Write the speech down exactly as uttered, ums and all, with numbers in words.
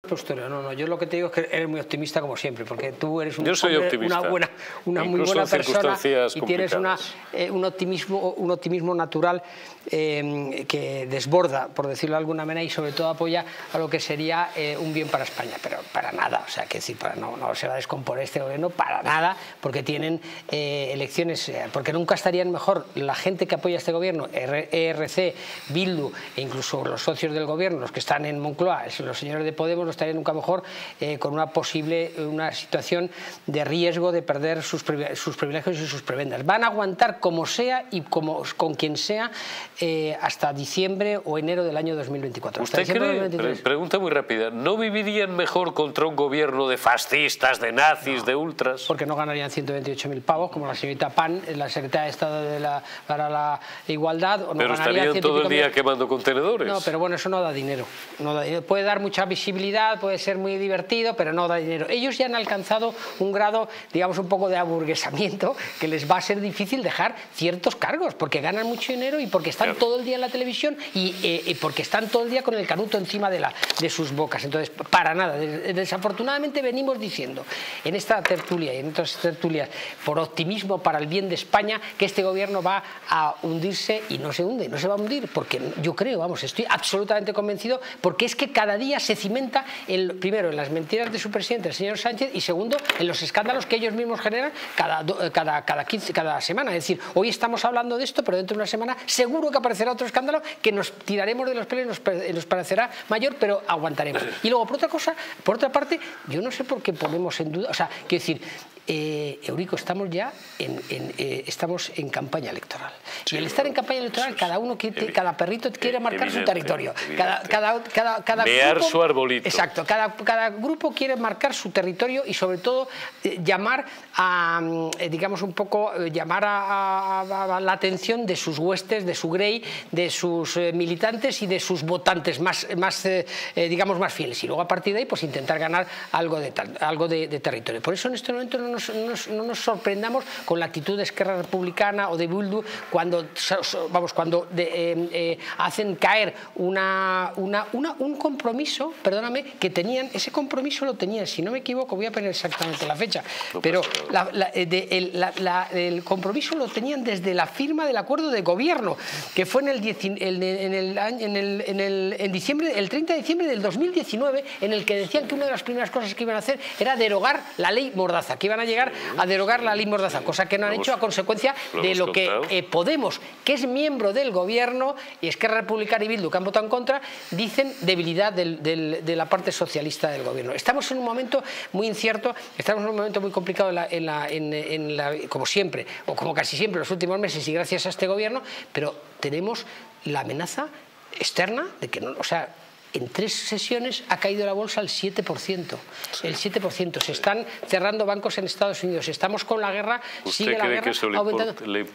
Postura, no, no, yo lo que te digo es que eres muy optimista como siempre, porque tú eres un yo soy hombre, una, buena, una muy buena persona y tienes una, eh, un, optimismo, un optimismo natural eh, que desborda, por decirlo de alguna manera, y sobre todo apoya a lo que sería eh, un bien para España, pero para nada, o sea, que decir, para, no, no se va a descomponer este gobierno para nada, porque tienen eh, elecciones, eh, porque nunca estarían mejor la gente que apoya a este gobierno, E R C, Bildu e incluso los socios del gobierno, los que están en Moncloa, los señores de Podemos, los estaría nunca mejor eh, con una posible una situación de riesgo de perder sus, sus privilegios y sus prebendas. Van a aguantar como sea y como, con quien sea eh, hasta diciembre o enero del año dos mil veinticuatro. ¿Usted cree, dos mil veintitrés. Pregunta muy rápida, ¿no vivirían mejor contra un gobierno de fascistas, de nazis, no, de ultras? Porque no ganarían ciento veintiocho mil pavos como la señorita Pan, la secretaria de Estado de la, para la Igualdad. O no, pero estarían todo el día quemando contenedores. No, pero bueno, eso no da dinero. No da dinero. Puede dar mucha visibilidad, puede ser muy divertido, pero no da dinero. Ellos ya han alcanzado un grado, digamos, un poco de aburguesamiento que les va a ser difícil dejar ciertos cargos, porque ganan mucho dinero y porque están claro, todo el día en la televisión y, eh, y porque están todo el día con el canuto encima de, la, de sus bocas. Entonces, para nada. Desafortunadamente venimos diciendo en esta tertulia y en otras tertulias, por optimismo para el bien de España, que este gobierno va a hundirse y no se hunde, no se va a hundir, porque yo creo, vamos, estoy absolutamente convencido, porque es que cada día se cimenta El, primero en las mentiras de su presidente, el señor Sánchez, y segundo en los escándalos que ellos mismos generan cada, cada, cada, quince, cada semana. Es decir, hoy estamos hablando de esto, pero dentro de una semana seguro que aparecerá otro escándalo que nos tiraremos de los pelos y nos, nos parecerá mayor, pero aguantaremos. Y luego, por otra cosa, por otra parte, yo no sé por qué ponemos en duda, o sea, quiero decir, eh, Eurico, estamos ya en, en, eh, estamos en campaña electoral. Sí, y el estar en campaña electoral, es, cada uno quiere, cada perrito quiere marcar evidente, su territorio. Cada, cada, cada, cada mear su arbolito. Exacto. Exacto, cada, cada grupo quiere marcar su territorio y sobre todo eh, llamar a, eh, digamos un poco, eh, llamar a, a, a la atención de sus huestes, de su grey, de sus eh, militantes y de sus votantes más, más eh, eh, digamos, más fieles. Y luego a partir de ahí, pues intentar ganar algo de, algo de, de territorio. Por eso en este momento no nos, no, nos, no nos sorprendamos con la actitud de Esquerra Republicana o de Bildu cuando, vamos, cuando de, eh, eh, hacen caer una, una, una, un compromiso, perdóname, que tenían, ese compromiso lo tenían, si no me equivoco, voy a poner exactamente la fecha, pero la, la, de, el, la, la, el compromiso lo tenían desde la firma del acuerdo de gobierno, que fue en el, el, en el, en el, en el, en diciembre, el treinta de diciembre del dos mil diecinueve, en el que decían que una de las primeras cosas que iban a hacer era derogar la ley Mordaza, que iban a llegar a derogar la ley Mordaza, cosa que no han hecho a consecuencia de lo que eh, Podemos, que es miembro del gobierno, y Esquerra Republicana y Bildu, que han votado en contra, dicen debilidad del, del, de la parte socialista del gobierno. Estamos en un momento muy incierto, estamos en un momento muy complicado en la, en la, en, en la, como siempre, o como casi siempre los últimos meses y gracias a este gobierno, pero tenemos la amenaza externa de que no, o sea, en tres sesiones ha caído la bolsa al siete por ciento. El siete por ciento. Se están cerrando bancos en Estados Unidos. Estamos con la guerra, sigue la guerra aumentando.